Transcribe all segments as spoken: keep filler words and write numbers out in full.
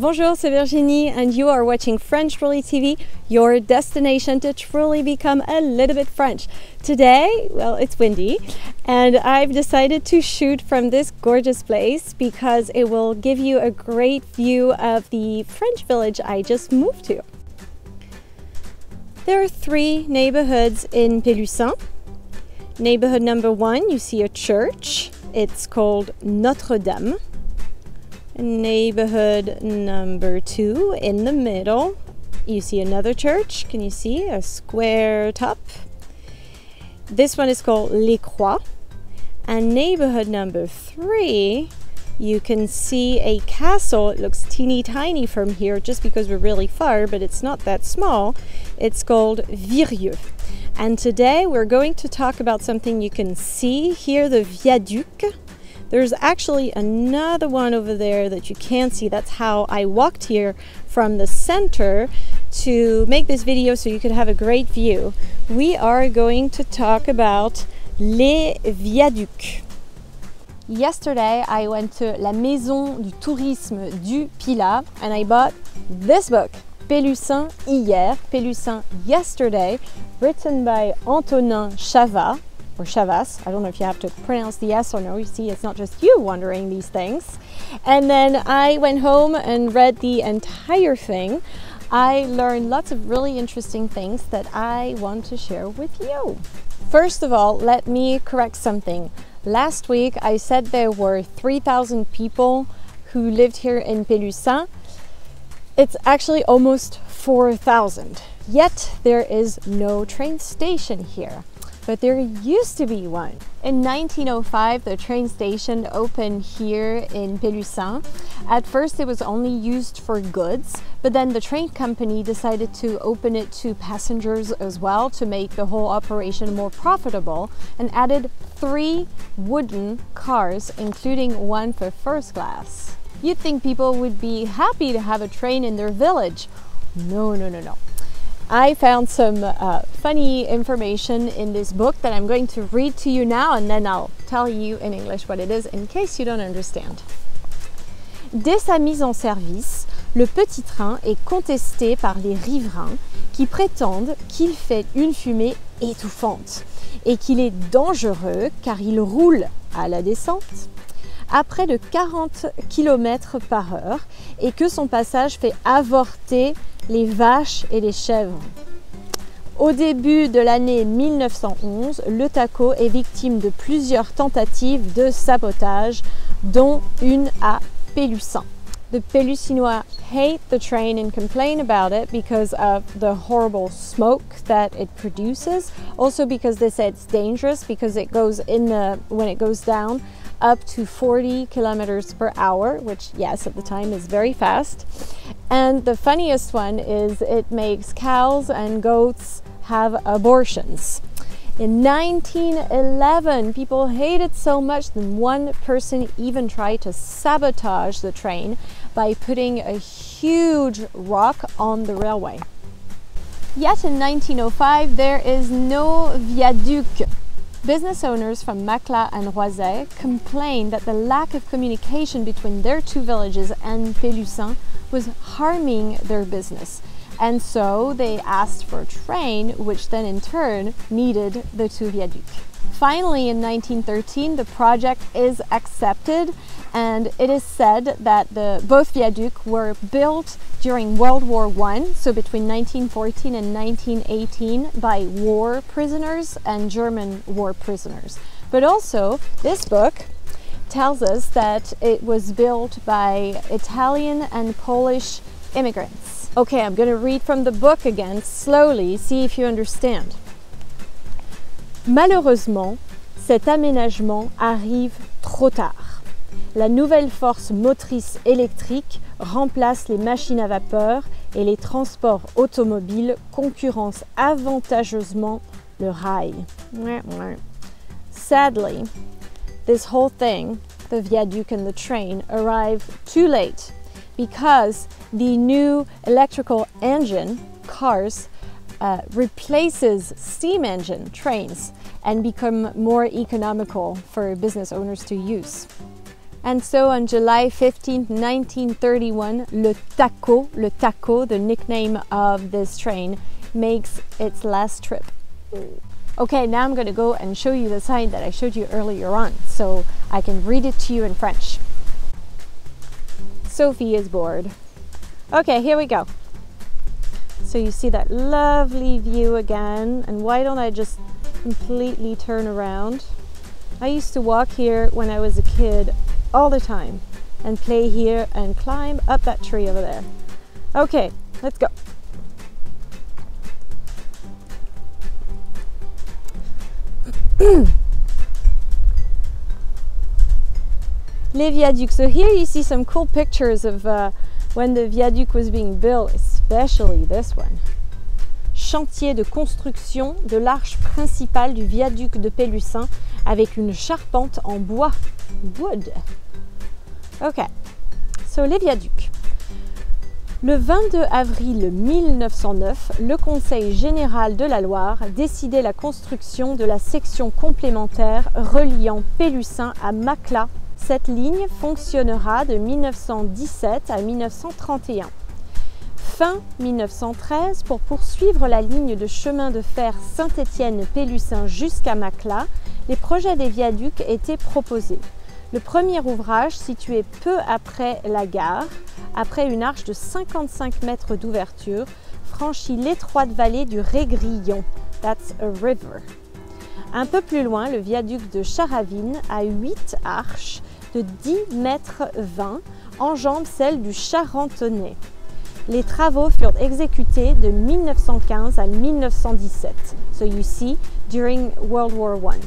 Bonjour, c'est Virginie, and you are watching French Truly T V, your destination to truly become a little bit French. Today, well, it's windy, and I've decided to shoot from this gorgeous place because it will give you a great view of the French village I just moved to. There are three neighborhoods in Pélussin. Neighborhood number one, you see a church. It's called Notre Dame. Neighborhood number two, in the middle, you see another church. Can you see a square top? This one is called Les Croix. And neighborhood number three, you can see a castle. It looks teeny tiny from here just because we're really far, but it's not that small. It's called Virieu. And today we're going to talk about something you can see here, the Viaduc. There's actually another one over there that you can't see. That's how I walked here from the center to make this video so you could have a great view. We are going to talk about les viaducs. Yesterday I went to la Maison du Tourisme du Pilat and I bought this book, Pélussin Hier, Pélussin Yesterday, written by Antonin Chavat. Or Chavas, I don't know if you have to pronounce the S or no, you see it's not just you wondering these things. And then I went home and read the entire thing. I learned lots of really interesting things that I want to share with you. First of all, let me correct something. Last week I said there were three thousand people who lived here in Pélussin. It's actually almost four thousand. Yet there is no train station here. But there used to be one. In nineteen oh five, the train station opened here in Pélussin. At first, it was only used for goods, but then the train company decided to open it to passengers as well to make the whole operation more profitable and added three wooden cars, including one for first class. You'd think people would be happy to have a train in their village. No, no, no, no. I found some uh, funny information in this book that I'm going to read to you now, and then I'll tell you in English what it is in case you don't understand. Dès sa mise en service, le petit train est contesté par les riverains qui prétendent qu'il fait une fumée étouffante et qu'il est dangereux car il roule à la descente à près de quarante kilomètres par heure et que son passage fait avorter les vaches et les chèvres. Au début de l'année mille neuf cent onze, le Taco est victime de plusieurs tentatives de sabotage, dont une à Pélussin. The Pélussinois hate the train and complain about it because of the horrible smoke that it produces. Also because they say it's dangerous because it goes in the, when it goes down up to forty kilometers per hour, which yes, at the time is very fast. And the funniest one is it makes cows and goats have abortions. In nineteen eleven, people hated so much that one person even tried to sabotage the train by putting a huge rock on the railway. Yet in nineteen oh five, there is no viaduc. Business owners from Macla and Roisey complained that the lack of communication between their two villages and Pélussin was harming their business. And so they asked for a train, which then in turn needed the two viaducs. Finally, in nineteen thirteen, the project is accepted, and it is said that the, both viaducs were built during World War One, so between nineteen fourteen and nineteen eighteen, by war prisoners and German war prisoners. But also, this book tells us that it was built by Italian and Polish immigrants. Okay, I'm going to read from the book again, slowly, see if you understand. Malheureusement, cet aménagement arrive trop tard. La nouvelle force motrice électrique remplace les machines à vapeur et les transports automobiles concurrencent avantageusement le rail. Sadly, this whole thing, the viaduc and the train, arrive too late because the new electrical engine, cars, uh, replaces steam engine, trains, and become more economical for business owners to use. And so on July fifteenth, nineteen thirty-one, Le Taco, Le Taco, the nickname of this train, makes its last trip. Okay, now I'm going to go and show you the sign that I showed you earlier on, so I can read it to you in French. Sophie is bored. Okay, here we go. So you see that lovely view again, and why don't I just completely turn around? I used to walk here when I was a kid all the time and play here and climb up that tree over there. Okay, let's go. Les viaducs. So here you see some cool pictures of uh, when the viaduc was being built, especially this one. Chantier de construction de l'arche principale du viaduc de Pélussin avec une charpente en bois. Wood. Ok, so les viaducs. Le vingt-deux avril mille neuf cent neuf, le Conseil général de la Loire décidait la construction de la section complémentaire reliant Pélussin à Macla. Cette ligne fonctionnera de mille neuf cent dix-sept à mille neuf cent trente et un. Fin mille neuf cent treize, pour poursuivre la ligne de chemin de fer Saint-Étienne-Pélussin jusqu'à Macla, les projets des viaducs étaient proposés. Le premier ouvrage, situé peu après la gare, après une arche de cinquante-cinq mètres d'ouverture, franchit l'étroite vallée du Régrillon. That's a river. Un peu plus loin, le viaduc de Charavine, à huit arches de dix mètres vingt, enjambe celle du Charentonnet. Les travaux furent exécutés de mille neuf cent quinze à mille neuf cent dix-sept. So you see, during World War One.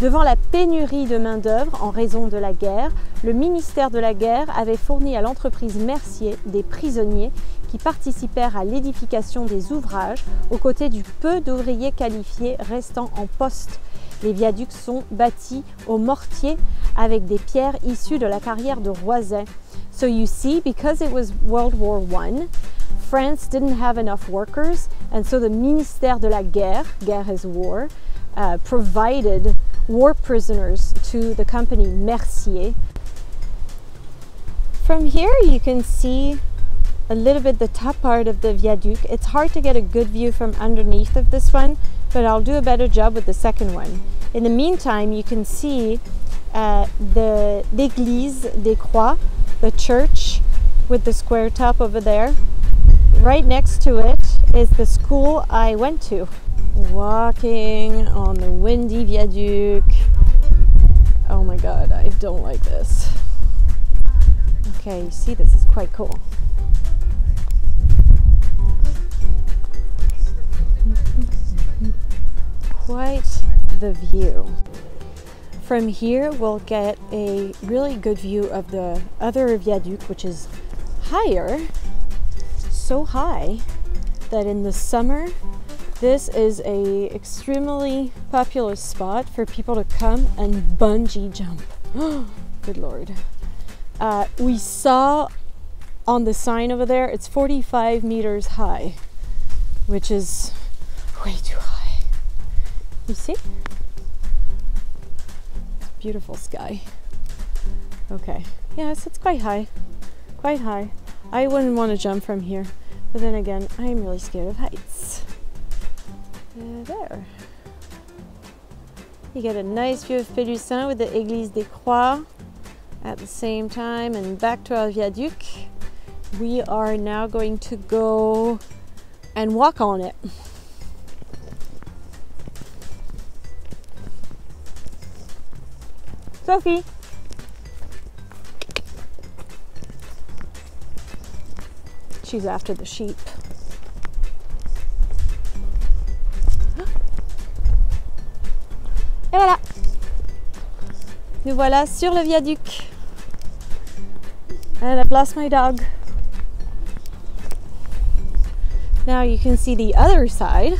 Devant la pénurie de main-d'œuvre en raison de la guerre, le ministère de la Guerre avait fourni à l'entreprise Mercier des prisonniers qui participèrent à l'édification des ouvrages aux côtés du peu d'ouvriers qualifiés restant en poste. Les viaducs sont bâtis au mortier avec des pierres issues de la carrière de Roisey. So you see, because it was World War One, France didn't have enough workers, and so the ministère de la Guerre, guerre is war, uh, provided war prisoners to the company Mercier. From here you can see a little bit the top part of the viaduc. It's hard to get a good view from underneath of this one, but I'll do a better job with the second one. In the meantime, you can see uh, the Église des Croix, the church with the square top over there. Right next to it is the school I went to. Walking on the windy viaduc. Oh my god, I don't like this. Okay, you see, this is quite cool. Quite the view. From here we'll get a really good view of the other viaduc, which is higher, so high that in the summer this is a extremely popular spot for people to come and bungee jump. Good lord. Uh, we saw on the sign over there, it's forty-five meters high, which is way too high. You see? It's a beautiful sky. Okay, yes, it's quite high, quite high. I wouldn't want to jump from here, but then again, I'm really scared of heights. Uh, there. You get a nice view of Pélussin with the Église des Croix at the same time, and back to our viaduc. We are now going to go and walk on it. Sophie! She's after the sheep. Et voilà! Nous voilà sur le viaduc. And I've lost my dog. Now you can see the other side.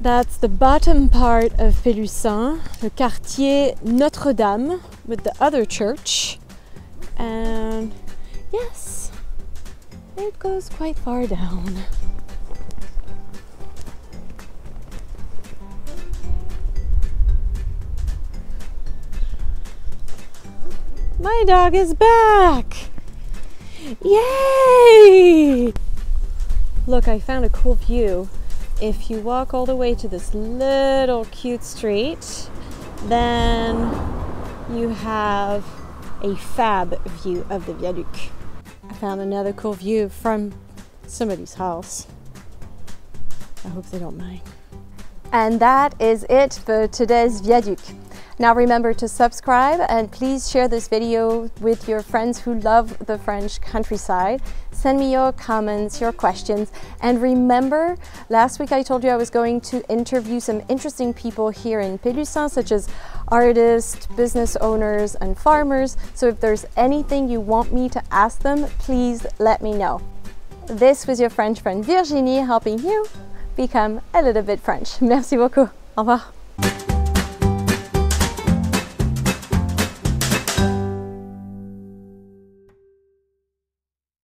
That's the bottom part of Pélussin, the Quartier Notre-Dame, with the other church. And yes, it goes quite far down. My dog is back! Yay! Look, I found a cool view. If you walk all the way to this little cute street, then you have a fab view of the Viaduc. I found another cool view from somebody's house. I hope they don't mind. And that is it for today's Viaduc. Now remember to subscribe and please share this video with your friends who love the French countryside. Send me your comments, your questions, and remember last week I told you I was going to interview some interesting people here in Pélussin, such as artists, business owners, and farmers. So if there's anything you want me to ask them, please let me know. This was your French friend Virginie helping you become a little bit French. Merci beaucoup. Au revoir.